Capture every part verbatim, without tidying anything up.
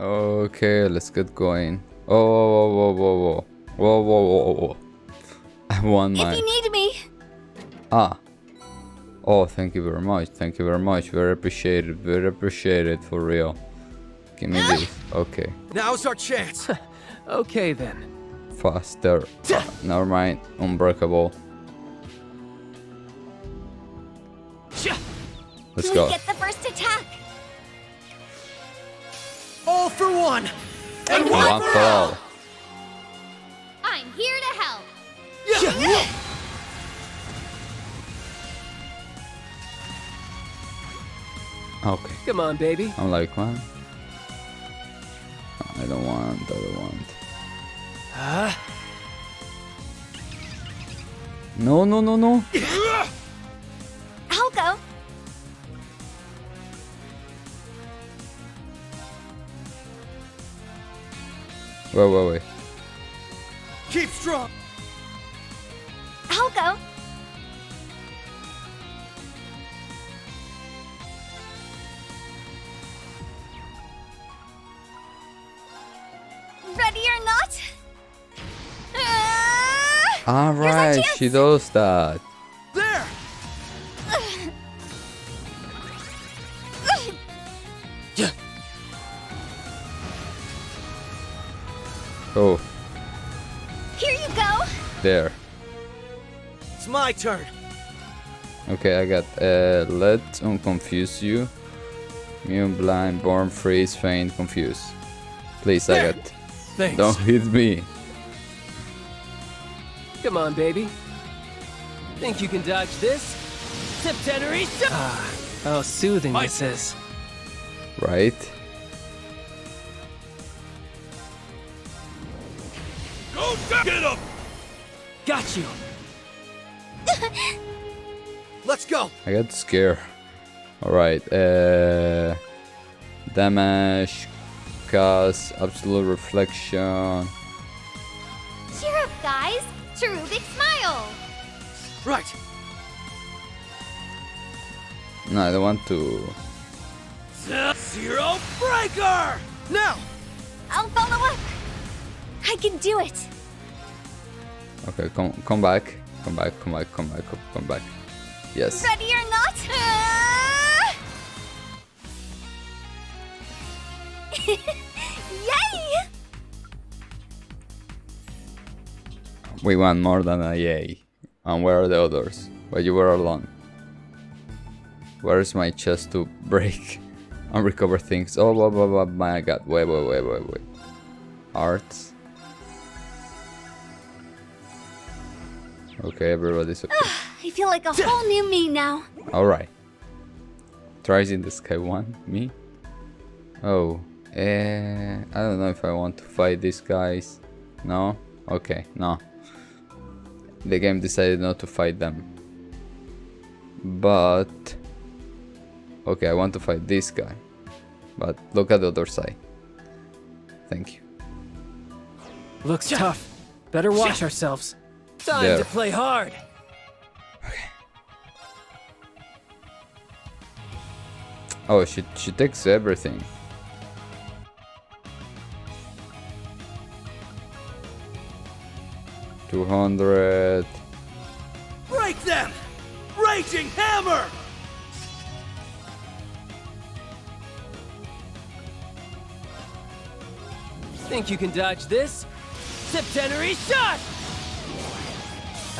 Okay, let's get going. Oh, whoa, whoa, whoa, whoa. Whoa, whoa, whoa, whoa. I won mine. If you need me. Ah. Oh, thank you very much. Thank you very much. Very appreciated. Very appreciated, for real. Give me this. Okay. Now's our chance. Okay, then. Faster. Never mind. Unbreakable. Let's go. We get the first attack. All for one. And, and one, one for all. all. I'm here to help. Yeah. Yeah. Okay. Come on, baby. I'm like, what? I don't want. I don't want. Huh? No, no, no, no. I'll go. Wait, wait, wait. Keep strong. I'll go. Ready or not? Uh, All right, she does that. There. Yeah. Oh. Here you go. There. It's my turn. Okay, I got uh let unconfuse you. Mute, blind, born, freeze, faint, confuse. Please, there. I got. Thanks. Don't hit me. Come on, baby. Think you can dodge this? Septenary. Ah, how soothing my this is. Right. Go get up. Got you. Let's go. I got scared. All right. Uh, damage. Cause absolute reflection. Cheer up, guys! Cherubic smile. Right. No, I don't want to. Zero breaker. Now. I'll follow up. I can do it. Okay, come, come back, come back, come back, come back, come back. Yes. Ready or not? Yay! We want more than a yay. And where are the others? But you were alone. Where is my chest to break and recover things? Oh, blah, blah, blah, my god. Wait, wait, wait, wait, wait. Arts. Okay, everybody's okay. I feel like a whole new me now. Alright. Tries in the sky one, me. Oh. Uh, I don't know if I want to fight these guys. No? Okay, no. The game decided not to fight them. But... okay, I want to fight this guy. But look at the other side. Thank you. Looks yeah. tough. Better watch yeah. ourselves. Time there. to play hard. Okay. Oh, she, she takes everything. two hundred. Break them! Raging hammer! Think you can dodge this? Septenary shot!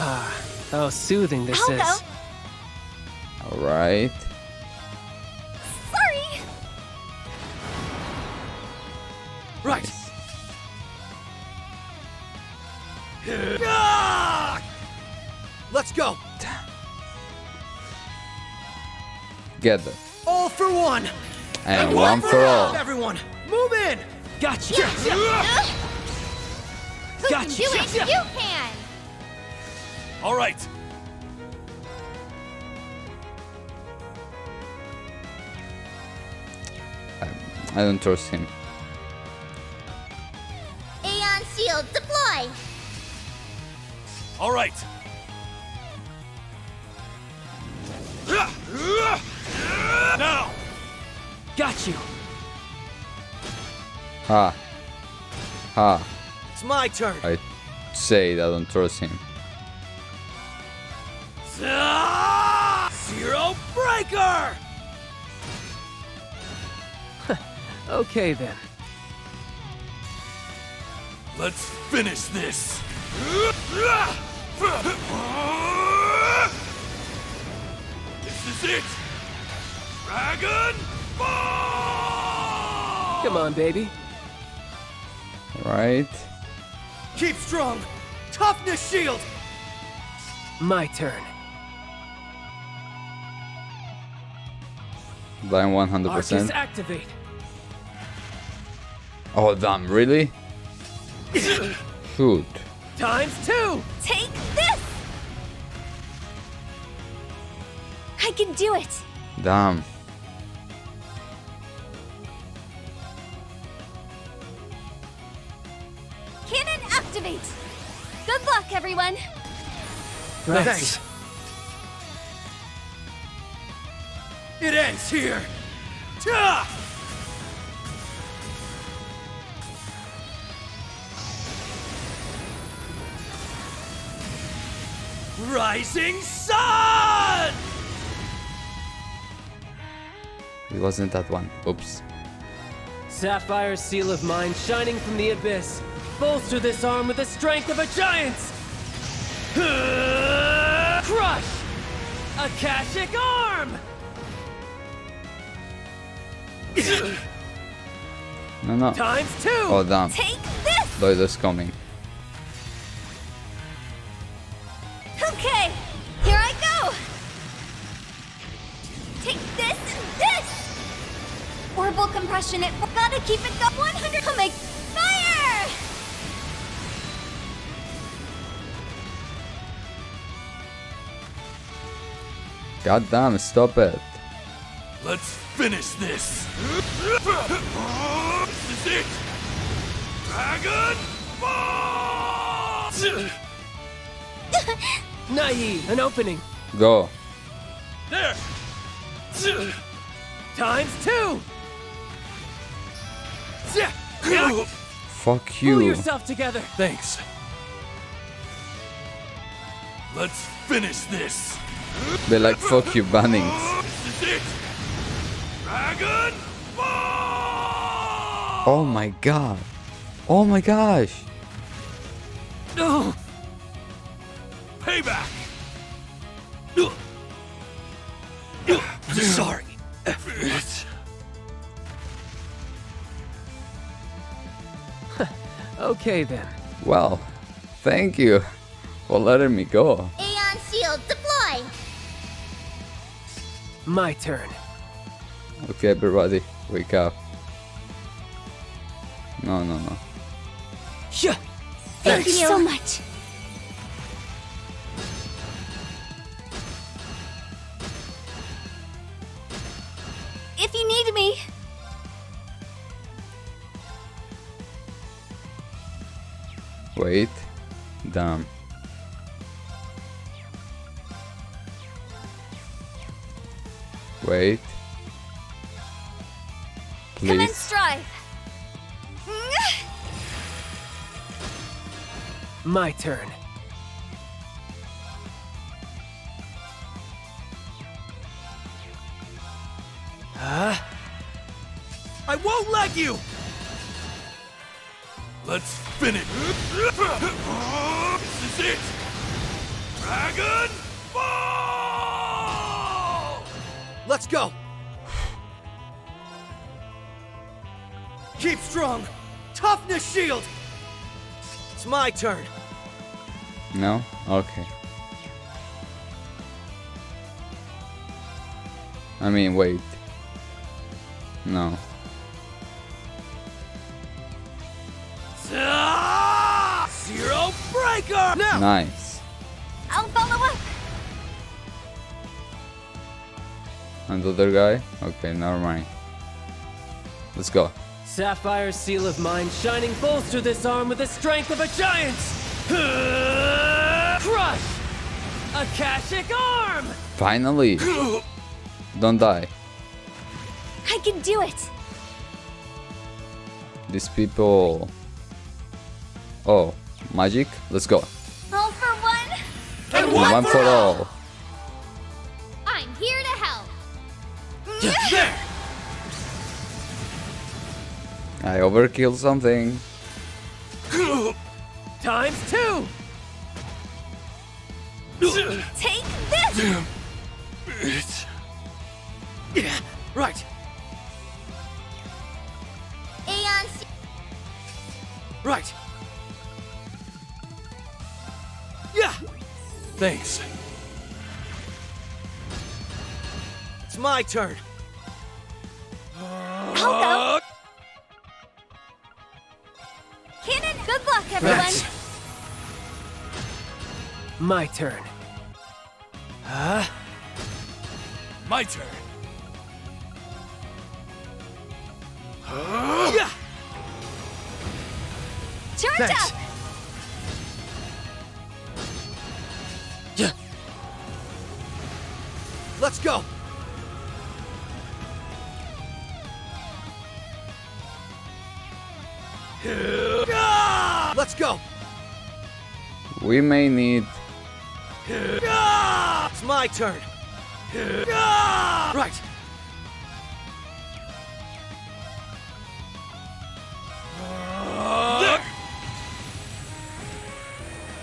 Ah, how soothing this I'll is. Alright. Sorry! Right! Nice. Let's go. Get them. All for one. And, and one, one for all. all. Everyone, move in. Gotcha. Yeah. Yeah. Who gotcha. Can do it? Yeah. You can. All right. I, I don't trust him. Aeon Shield, deploy. All right. Now. Got you. Ha. Ha. It's my turn. I say that I don't trust him. Zero breaker. Okay then. Let's finish this. This is it. Dragon Ball! Come on, baby. All right. Keep strong. Toughness shield. My turn. Dying one hundred percent. Arcus activate. Oh damn, really? Shoot. Times two! Take this! I can do it! Damn. Cannon activate! Good luck, everyone! Thanks. Thanks. It ends here! Ta! Rising sun! It wasn't that one. Oops. Sapphire Seal of mine shining from the abyss. Bolster this arm with the strength of a giant! Crush! Akashic arm! No, no. Times two! Oh, damn. Take this! Those are coming. Okay, here I go! Take this and this! Orbal compression, it gotta keep it going! one hundred will make fire! God damn, stop it! Let's finish this! This is it! Dragon Ball! Naive, an opening. Go. There. Times two. Fuck you. Pull yourself together. Thanks. Let's finish this. They're like fuck you, Bunnings. This is it. Dragon Ball! Oh my god. Oh my gosh. No. Payback! Sorry. Okay then. Well, thank you for letting me go. Aeon Shield, deploy! My turn. Okay, everybody, wake up. No, no, no. Thank, thank you so much. If you need me. Wait. Damn. Wait. Please. Come and strive. My turn. I won't let you! Let's finish! This is it! Dragon Ball! Let's go! Keep strong! Toughness shield! It's my turn! No? Okay. I mean, wait. No. Zero breaker! No. Nice. I'll follow up. And the other guy? Okay, never mind. Let's go. Sapphire Seal of mine shining bolster this arm with the strength of a giant! Crush! Akashic arm! Finally! Don't die. I can do it! These people... Oh, magic? Let's go. All for one, and one, one for all. all. I'm here to help. I overkilled something. Times two. Take this. Yeah, right. Aeon Shield. Right. Yeah. Thanks. It's my turn. I'll go. Cannon. Good luck, everyone. That's my turn. Huh? My turn. Huh? Yeah. Charge Thanks. up. Yeah. Let's go. Yeah. Let's go. We may need. It's my turn. Right.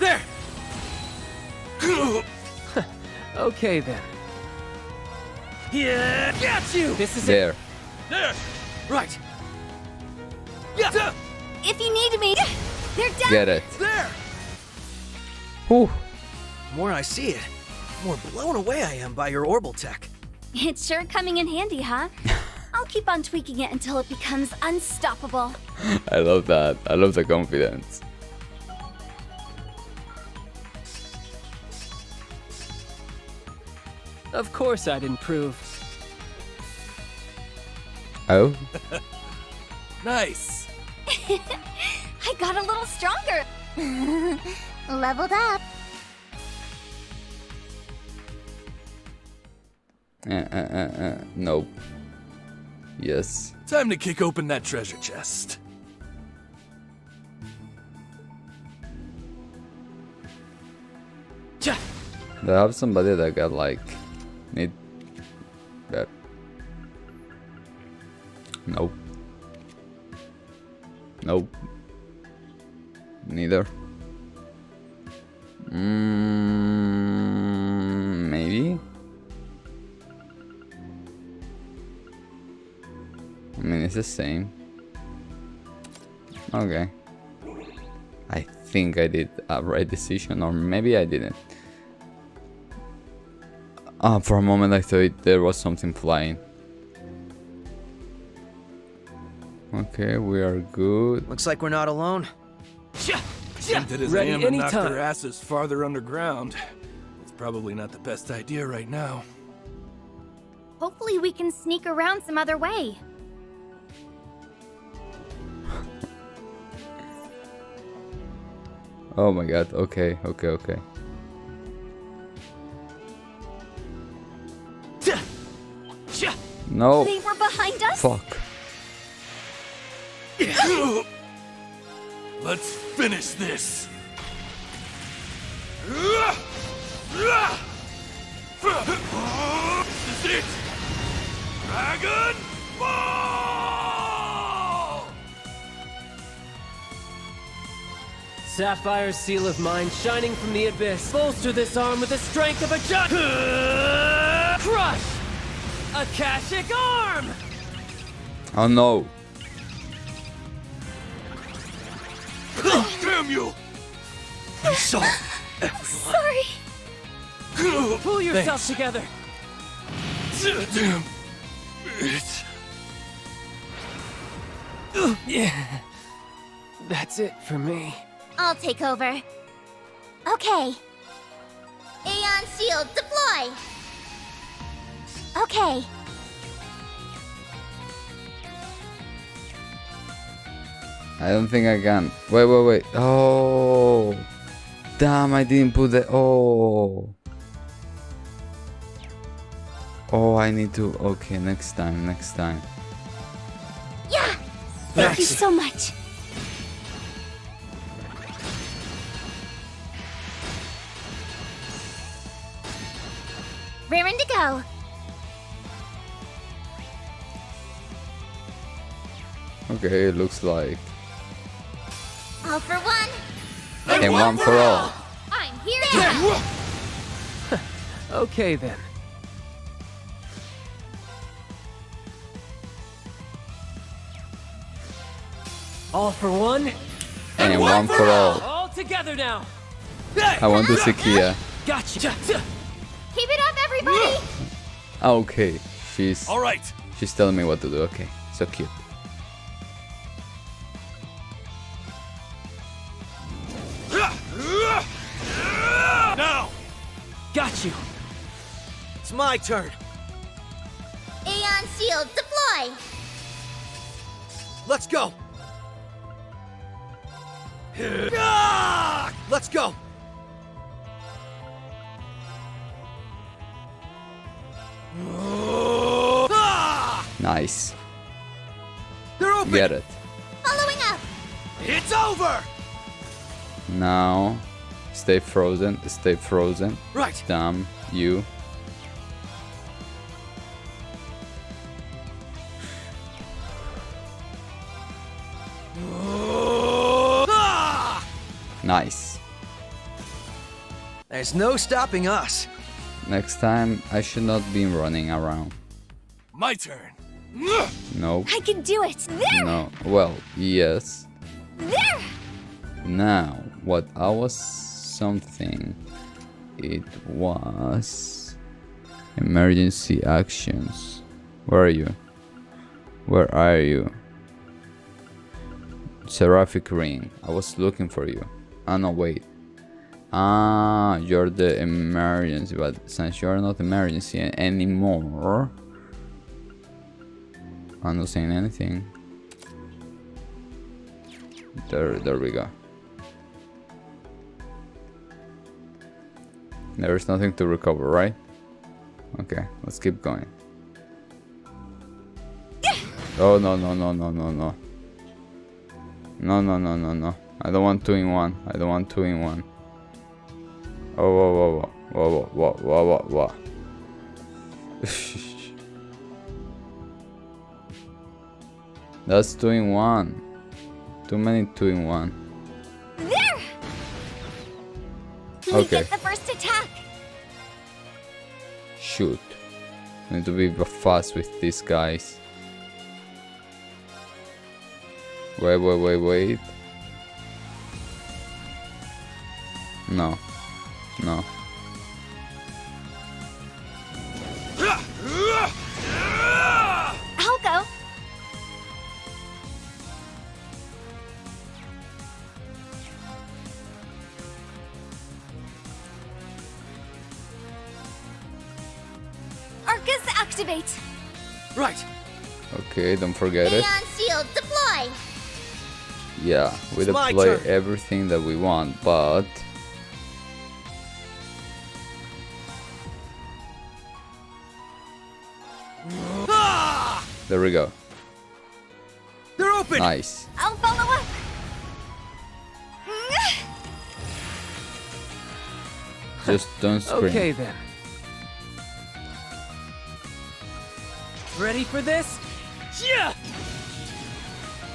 There. There. Okay then. Yeah, got you. This is there. It. There. Right. Yeah. If you need me, they're down. Get it. There. Whew. The more I see it, the more blown away I am by your Orbal tech. It's sure coming in handy, huh? I'll keep on tweaking it until it becomes unstoppable. I love that. I love the confidence. Of course I'd improve. Oh? Nice. I got a little stronger. Leveled up. Uh, uh, uh, uh, nope. Yes. Time to kick open that treasure chest. Yeah. I have somebody that got like need that. Nope. Nope. Neither. Mm, maybe. I mean, it's the same. Okay. I think I did a right decision, or maybe I didn't. Ah, for a moment I thought there was something flying. Okay, we are good. Looks like we're not alone. Tempted his hammer and knocked their asses farther underground. It's probably not the best idea right now. Hopefully we can sneak around some other way. Oh my god, okay, okay, okay. No. They were behind us? Fuck. Let's finish this. This is it. Dragon Ball! Sapphire Seal of mine shining from the abyss. Bolster this arm with the strength of a giant. Crush! Akashic arm! Oh no. Damn you! I saw everyone. Sorry. Pull yourself Thanks. together. Damn it. Yeah. That's it for me. I'll take over. Okay. Aeon Shield, deploy! Okay. I don't think I can. Wait, wait, wait. Oh. Damn, I didn't put the... Oh. Oh, I need to... Okay, next time, next time. Yeah. Thank you so much. Raring to go. Okay, it looks like all for one and, and one, one for all. all. I'm here. Yeah. Okay then. All for one and, and one, one for all. all. All together now. I want to see Kia. Gotcha. Keep it up, everybody. Okay, she's all right. She's telling me what to do. Okay, so cute. You. It's my turn. Aeon Shield, deploy. Let's go. Let's go. Nice. They're open. Get it. Following up. It's over. Now. Stay frozen, stay frozen. Right. Damn you. Nice. There's no stopping us. Next time, I should not be running around. My turn. No. I can do it. There. No. Well, yes. There. Now, what I was... something. It was emergency actions. Where are you? Where are you? Seraphic Ring. I was looking for you. Ah, no, wait. Ah, you're the emergency, but since you're not emergency anymore, I'm not saying anything. There, there we go. There is nothing to recover, right? Okay, let's keep going. Oh no no no no no no. No no no no no. I don't want two in one. I don't want two in one. Oh whoa whoa whoa whoa whoa whoa whoa whoa. whoa. That's two in one. Too many two in one. Okay. We get the first attack. Shoot. I need to be fast with these guys. Wait, wait, wait, wait. No. No. I'll go. Activate. Right. Okay, don't forget Aeon it. Shield, deploy. Yeah, we it's deploy everything that we want, but ah! There we go. They're open. Nice. I'll follow up. Just don't scream. Okay then. Ready for this? Yeah.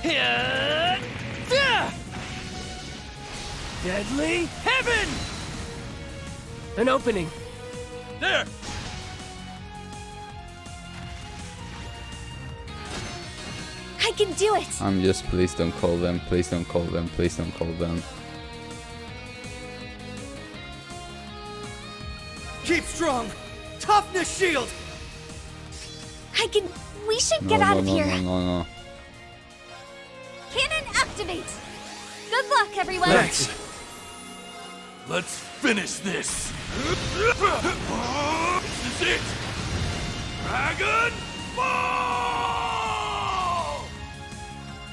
Yeah. Yeah. Deadly Heaven. An opening. There. I can do it. I'm just please don't call them. Please don't call them. Please don't call them. Keep strong. Toughness shield. I can. We should get no, out no, of no, here. No, no, no. Cannon activate. Good luck, everyone. Thanks. Let's finish this. This is it. Dragon Ball.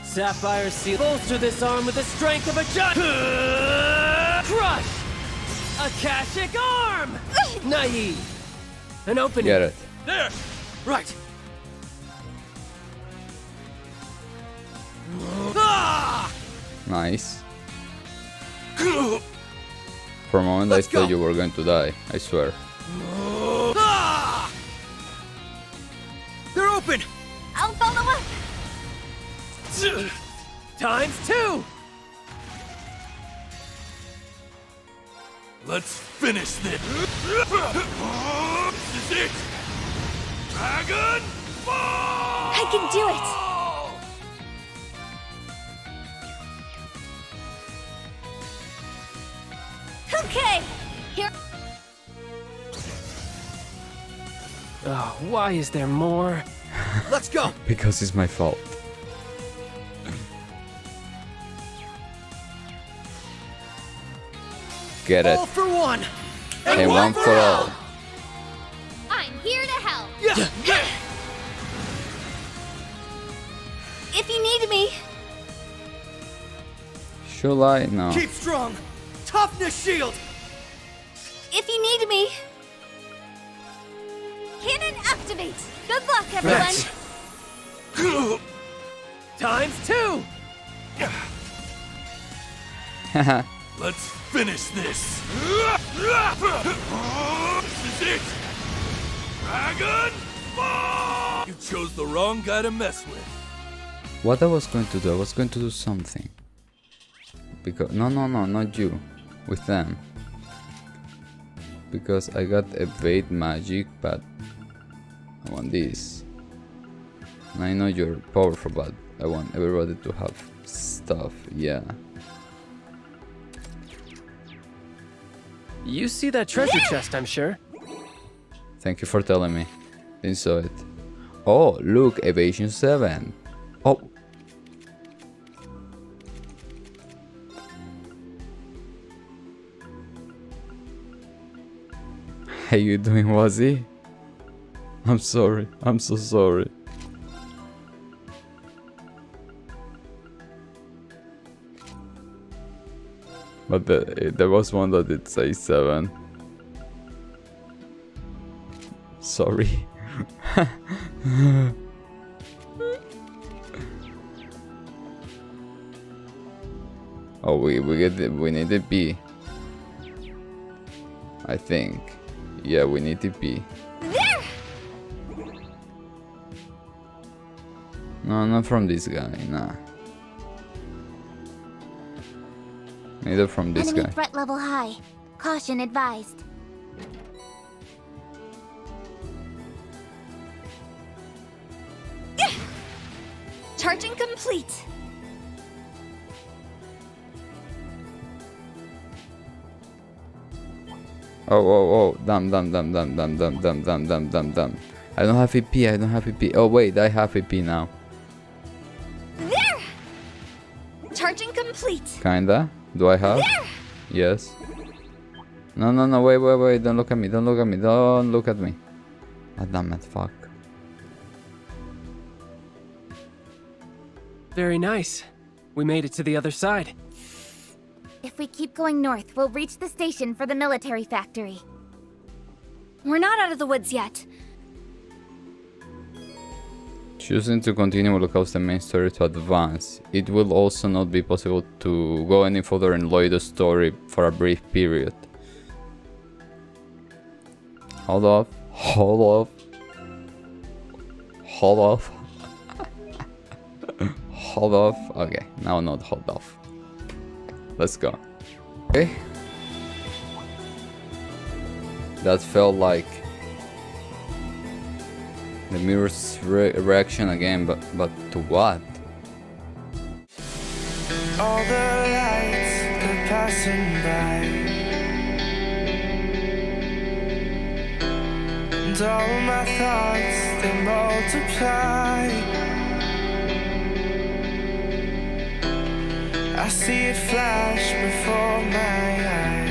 Sapphire Seal. Bolster this arm with the strength of a giant. Crush. Akashic arm. Naive. An opening. Get it. There. Right. Nice. For a moment Let's I thought go. you were going to die, I swear. They're open! I'll follow up! Times two! Let's finish this! This is it! Dragon Ball! I can do it! Okay, here. Oh, why is there more? Let's go. Because it's my fault. Get it. All for one. And, and one, one for all. all. I'm here to help. Yeah. Yeah. If you need me. Should I? No. Keep strong. Toughness shield! If you need me... Cannon activate! Good luck, everyone! Times two! Haha. Let's finish this! This is it! Dragon Ball! You chose the wrong guy to mess with. What I was going to do, I was going to do something. Because... No, no, no, not you. With them, because I got evade magic, but I want this, and I know you're powerful, but I want everybody to have stuff. Yeah, you see that treasure yeah. chest, I'm sure. Thank you for telling me. Didn't saw it. Oh, look, evasion seven. Oh, how you doing, Wazzy? I'm sorry. I'm so sorry. But the, there was one that did say seven. Sorry. Oh, we we get the, we need a B. I think. Yeah, we need to be. There. No, not from this guy, nah. Neither from this Enemy guy. Threat level high. Caution advised. Yeah. Charging complete. Oh, oh, oh, damn, damn, damn, damn, damn, damn, damn, damn, damn, damn, damn. I don't have E P, I don't have E P. Oh, wait, I have E P now. There! Charging complete. Kinda? Do I have? There! Yes. No, no, no, wait, wait, wait, don't look at me, don't look at me, don't look at me. Ah, damn it, fuck. Very nice. We made it to the other side. If we keep going north, we'll reach the station for the military factory. We're not out of the woods yet. Choosing to continue will cause the main story to advance. It will also not be possible to go any further in Loido's story for a brief period. Hold off. Hold off. Hold off. Hold off. Okay, now not hold off. Let's go. Okay. That felt like the mirror's re reaction again, but but to what? All the lights are passing by, and all my thoughts they multiply. I see it flash before my eyes.